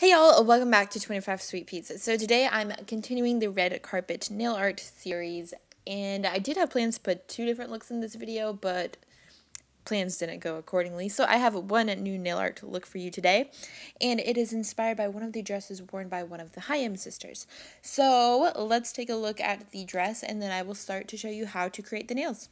Hey y'all, welcome back to 25 Sweet Pizzas. So today I'm continuing the red carpet nail art series, and I did have plans to put two different looks in this video, but plans didn't go accordingly. So I have one new nail art look for you today, and it is inspired by one of the dresses worn by one of the Haim sisters. So let's take a look at the dress, and then I will start to show you how to create the nails.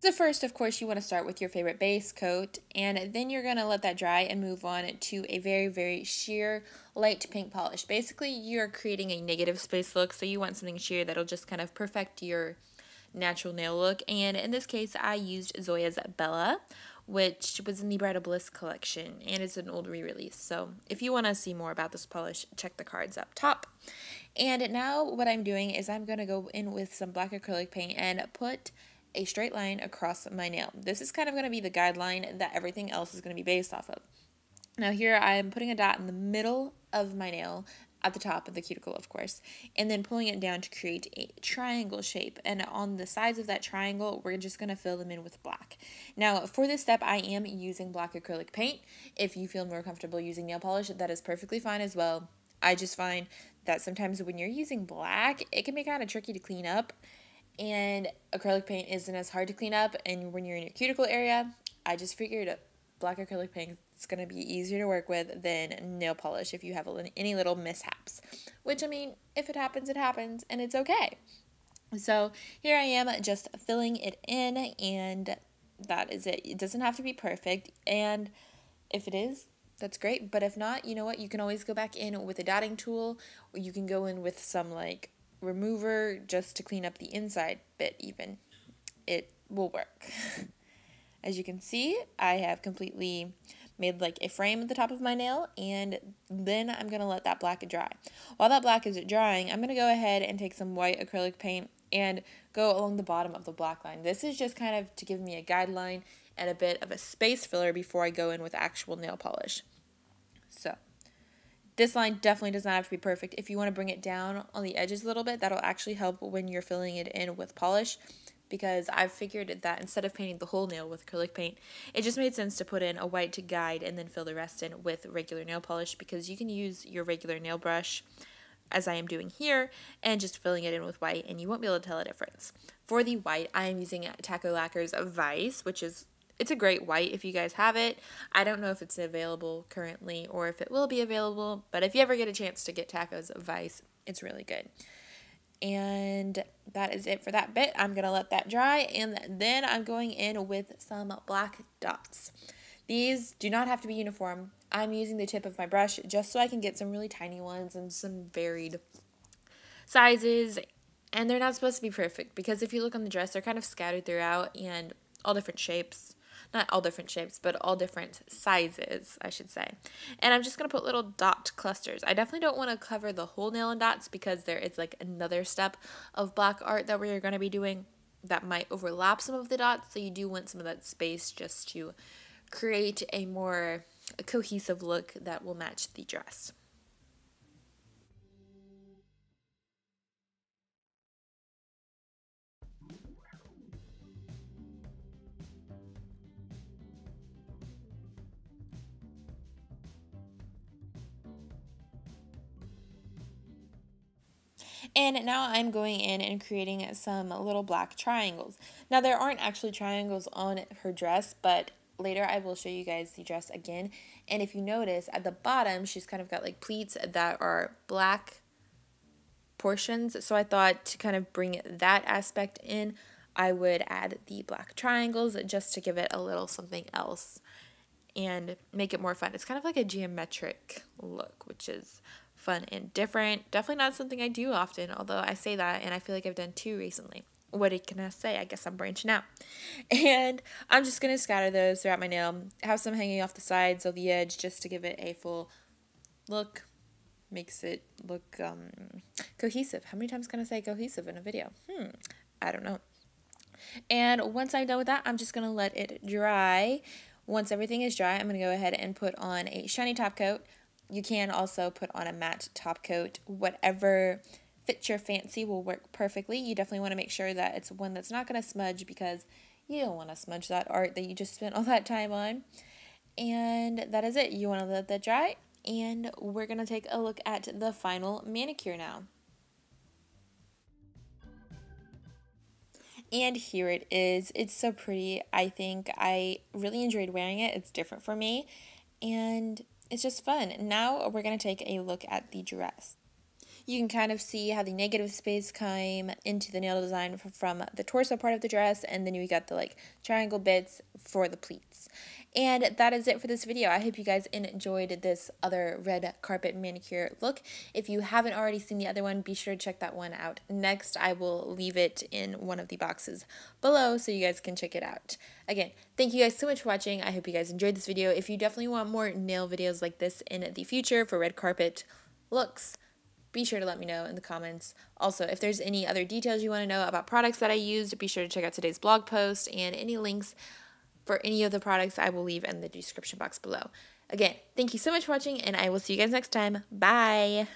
So first, of course, you want to start with your favorite base coat, and then you're going to let that dry and move on to a very, very sheer light pink polish. Basically, you're creating a negative space look, so you want something sheer that'll just kind of perfect your natural nail look. And in this case, I used Zoya's Bella, which was in the Bridal Bliss collection, and it's an old re-release. So if you want to see more about this polish, check the cards up top. And now what I'm doing is I'm going to go in with some black acrylic paint and put a straight line across my nail. This is kind of going to be the guideline that everything else is going to be based off of. Now here I am putting a dot in the middle of my nail at the top of the cuticle, of course, and then pulling it down to create a triangle shape. And on the sides of that triangle, we're just going to fill them in with black. Now for this step, I am using black acrylic paint. If you feel more comfortable using nail polish, that is perfectly fine as well. I just find that sometimes when you're using black, it can be kind of tricky to clean up, and acrylic paint isn't as hard to clean up, and when you're in your cuticle area, I just figured black acrylic paint is going to be easier to work with than nail polish if you have any little mishaps, which, I mean, if it happens, it happens, and it's okay. So here I am just filling it in, and that is it. It doesn't have to be perfect, and if it is, that's great, but if not, you know what, you can always go back in with a dotting tool, or you can go in with some, like, remover just to clean up the inside bit even. It will work. As you can see, I have completely made like a frame at the top of my nail, and then I'm going to let that black dry. While that black is drying, I'm going to go ahead and take some white acrylic paint and go along the bottom of the black line. This is just kind of to give me a guideline and a bit of a space filler before I go in with actual nail polish. So this line definitely does not have to be perfect. If you want to bring it down on the edges a little bit, that'll actually help when you're filling it in with polish, because I've figured that instead of painting the whole nail with acrylic paint, it just made sense to put in a white to guide and then fill the rest in with regular nail polish, because you can use your regular nail brush, as I am doing here, and just filling it in with white, and you won't be able to tell a difference. For the white, I am using Takko Lacquer's Vice, which is it's a great white if you guys have it. I don't know if it's available currently or if it will be available, but if you ever get a chance to get Takko's Vice, it's really good. And that is it for that bit. I'm going to let that dry, and then I'm going in with some black dots. These do not have to be uniform. I'm using the tip of my brush just so I can get some really tiny ones and some varied sizes, and they're not supposed to be perfect, because if you look on the dress, they're kind of scattered throughout and all different shapes. Not all different shapes, but all different sizes, I should say. And I'm just going to put little dot clusters. I definitely don't want to cover the whole nail in dots, because there is like another step of black art that we're going to be doing that might overlap some of the dots. So you do want some of that space just to create a more cohesive look that will match the dress. And now I'm going in and creating some little black triangles. Now there aren't actually triangles on her dress, but later I will show you guys the dress again. And if you notice, at the bottom, she's kind of got like pleats that are black portions. So I thought to kind of bring that aspect in, I would add the black triangles just to give it a little something else and make it more fun. It's kind of like a geometric look, which is fun and different. Definitely not something I do often, although I say that and I feel like I've done two recently. What can I say? I guess I'm branching out. And I'm just going to scatter those throughout my nail. Have some hanging off the sides of the edge just to give it a full look. Makes it look cohesive. How many times can I say cohesive in a video? I don't know. And once I'm done with that, I'm just going to let it dry. Once everything is dry, I'm going to go ahead and put on a shiny top coat. You can also put on a matte top coat. Whatever fits your fancy will work perfectly. You definitely want to make sure that it's one that's not going to smudge, because you don't want to smudge that art that you just spent all that time on. And that is it. You want to let that dry, and we're going to take a look at the final manicure now. And here it is. It's so pretty. I think I really enjoyed wearing it. It's different for me, and it's just fun. Now we're going to take a look at the dress. You can kind of see how the negative space came into the nail design from the torso part of the dress, and then you got the like triangle bits for the pleats. And that is it for this video. I hope you guys enjoyed this other red carpet manicure look. If you haven't already seen the other one, be sure to check that one out next. I will leave it in one of the boxes below so you guys can check it out. Again, thank you guys so much for watching. I hope you guys enjoyed this video. If you definitely want more nail videos like this in the future for red carpet looks, be sure to let me know in the comments. Also, if there's any other details you want to know about products that I used, be sure to check out today's blog post, and any links for any of the products I will leave in the description box below. Again, thank you so much for watching, and I will see you guys next time. Bye!